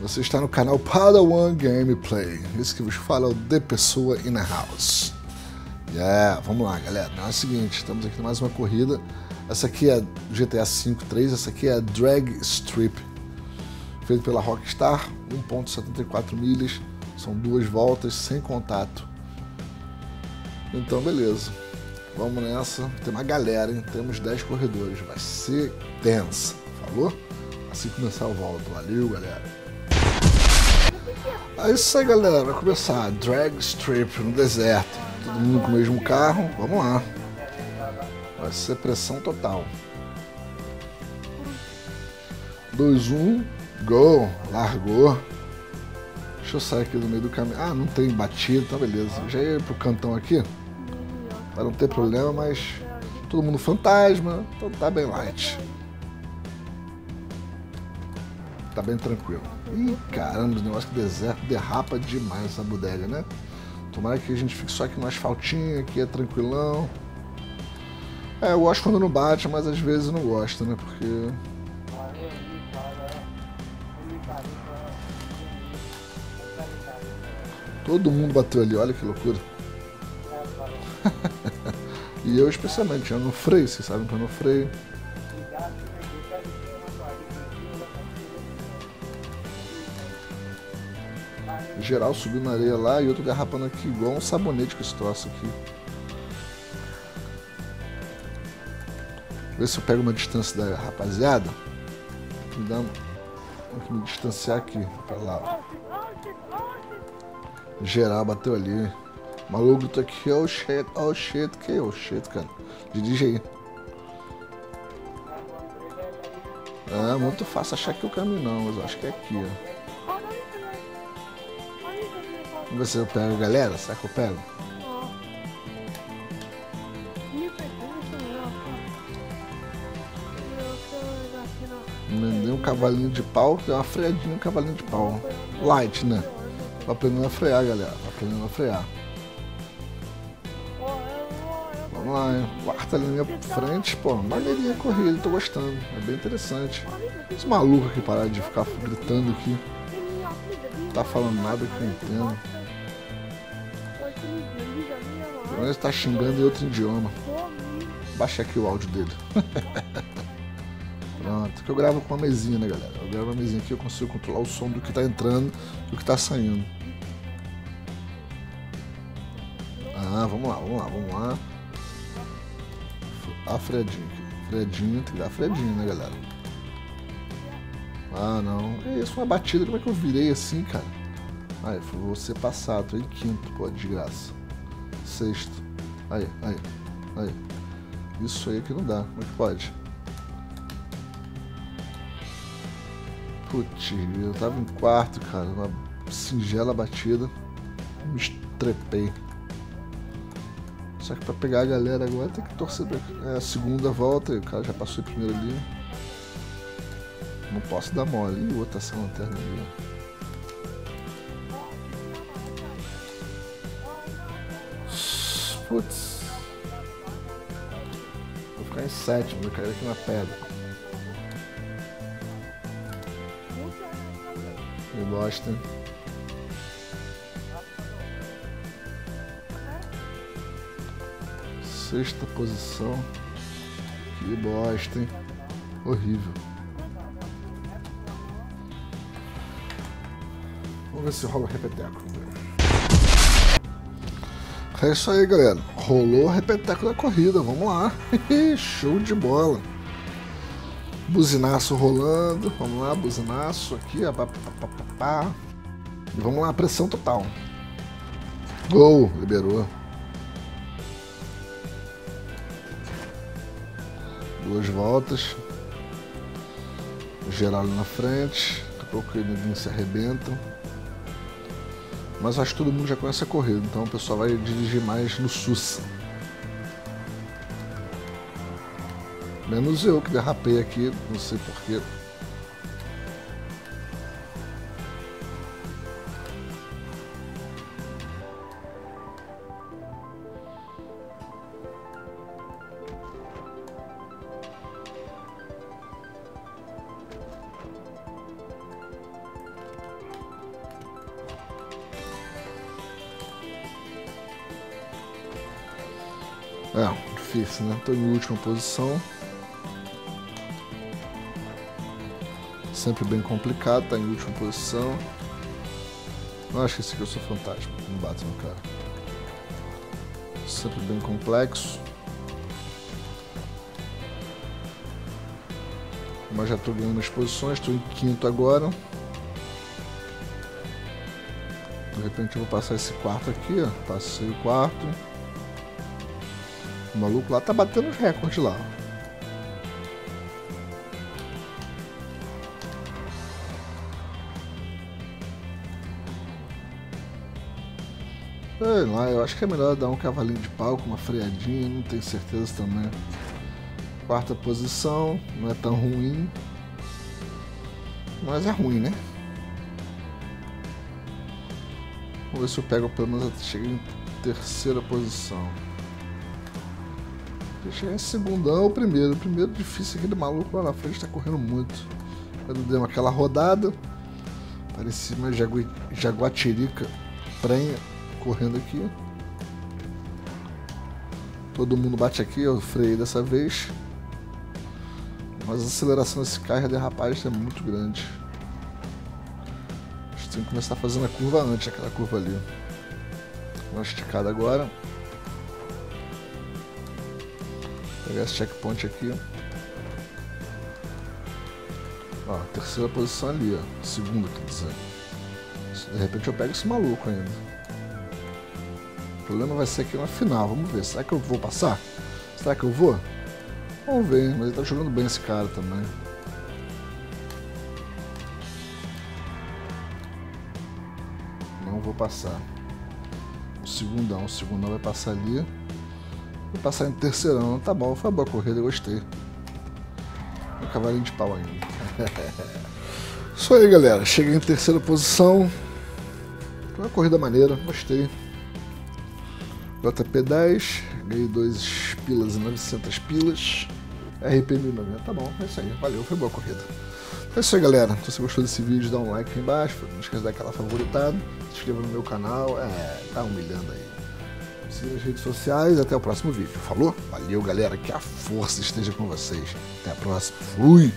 Você está no canal Padawan Gameplay. Esse que vos fala é o The Pessoa in the House. Vamos lá, galera. É o seguinte, estamos aqui em mais uma corrida. Essa aqui é GTA 53, essa aqui é a Drag Strip, feito pela Rockstar, 1.74 milhas, são 2 voltas sem contato. Então, beleza. Vamos nessa. Tem uma galera, hein? Temos 10 corredores. Vai ser tensa. Falou? Assim que começar eu volto. Valeu, galera. É isso aí, galera. Vai começar a Drag Strip no deserto. Todo mundo com o mesmo carro. Vamos lá. Vai ser pressão total. 2, 1. Go. Largou. Deixa eu sair aqui do meio do caminho. Ah, não tem batida. Tá, beleza. Eu já ia pro cantão aqui. Para não ter problema, mas todo mundo fantasma, então tá bem light. Tá bem tranquilo. Ih, caramba, o negócio do deserto derrapa demais essa bodega, né? Tomara que a gente fique só aqui no asfaltinho, aqui é tranquilão. É, eu gosto quando não bate, mas às vezes não gosto, né? Porque... todo mundo bateu ali, olha que loucura. E eu especialmente, eu não freio, vocês sabem que eu não freio. Geral subindo na areia lá e outro garrapando aqui, igual um sabonete com esse troço aqui. Vê se eu pego uma distância da rapaziada. Me dá um... Vou me distanciar aqui, pra lá. Geral bateu ali. O maluco gritou aqui, oh shit, que oh shit, cara. Dirige aí. É muito fácil achar que é o caminho não, mas eu acho que é aqui, ó. Vamos ver se eu pego, galera. Será que eu pego? Mandei um cavalinho de pau, deu uma freadinha, um cavalinho de pau. Light, né? Tô aprendendo a frear, galera. Tô aprendendo a frear. Vamos lá, hein? O ar tá ali na minha frente, pô, maneirinha corrida, tô gostando, é bem interessante. Os malucos que pararam de ficar gritando aqui, não tá falando nada que eu entendo. Pelo menos tá xingando em outro idioma. Baixa aqui o áudio dele. Pronto, que eu gravo com uma mesinha, né, galera? Eu gravo uma mesinha aqui, eu consigo controlar o som do que tá entrando e do que tá saindo. Ah, vamos lá, vamos lá, vamos lá. A freadinha aqui. Freadinha, tem que dar freadinha, né, galera? Ah, não. É isso, uma batida. Como é que eu virei assim, cara? Aí, vou ser passado. Tô em quinto, pô, desgraça. Sexto. Aí, aí, aí. Isso aí que não dá. Como é que pode? Putz, eu tava em quarto, cara. Uma singela batida. Me estrepei. Só que pra pegar a galera agora tem que torcer pra a segunda volta, o cara já passou em primeiro ali. Não posso dar mole. Ih, outra essa lanterna ali. Putz. Vou ficar em sétimo, vou cair aqui na pedra. Me bosta. Sexta posição. Que bosta, hein? Horrível. Vamos ver se rola o repeteco. É isso aí, galera. Rolou o repeteco da corrida. Vamos lá. Show de bola. Buzinaço rolando. Vamos lá, buzinaço aqui. E vamos lá, pressão total. Gol, liberou. 2 voltas. Geral na frente. Daqui a pouco eles se arrebentam. Mas acho que todo mundo já conhece a corrida, então o pessoal vai dirigir mais no sussa. Menos eu que derrapei aqui, não sei porquê. É, difícil, né? Tô em última posição. Sempre bem complicado, tá em última posição. Não, acho que esse aqui eu sou fantástico, não bato no cara. Sempre bem complexo. Mas já tô ganhando minhas posições, tô em quinto agora. De repente eu vou passar esse quarto aqui, ó. Passei o quarto. O maluco lá tá batendo os recordes lá. Sei lá, eu acho que é melhor dar um cavalinho de pau com uma freadinha, não tenho certeza também. Quarta posição, não é tão ruim. Mas é ruim, né? Vamos ver se eu pego pelo menos até chegar em terceira posição. Chegar em segundão ou primeiro. O primeiro difícil, aquele maluco lá na frente tá correndo muito. Quando deu aquela rodada, parecia uma jaguatirica prenha correndo aqui. Todo mundo bate aqui, eu freiei dessa vez. Mas a aceleração desse carro e a derrapagem é muito grande. Tem que começar fazendo a curva antes, aquela curva ali. Uma esticada agora. Vou pegar esse checkpoint aqui. Ó, terceira posição ali, ó. Segunda, quer dizer. De repente eu pego esse maluco ainda. O problema vai ser aqui na final, vamos ver. Será que eu vou passar? Será que eu vou? Vamos ver, mas ele tá jogando bem esse cara também. Vou passar o segundão vai passar ali, vou passar em terceirão, tá bom, foi uma boa corrida, eu gostei. Meu cavalinho de pau ainda. Isso aí, galera, cheguei em terceira posição, foi uma corrida maneira, gostei. JP10, ganhei 2 pilas e 900 pilas, RP1090, tá bom, é isso aí, valeu, foi boa corrida. É isso aí, galera, se você gostou desse vídeo, dá um like aí embaixo, não esqueça de dar aquela favoritada, se inscreva no meu canal, tá humilhando aí. Siga nas redes sociais, até o próximo vídeo, falou? Valeu, galera, que a força esteja com vocês, até a próxima, fui!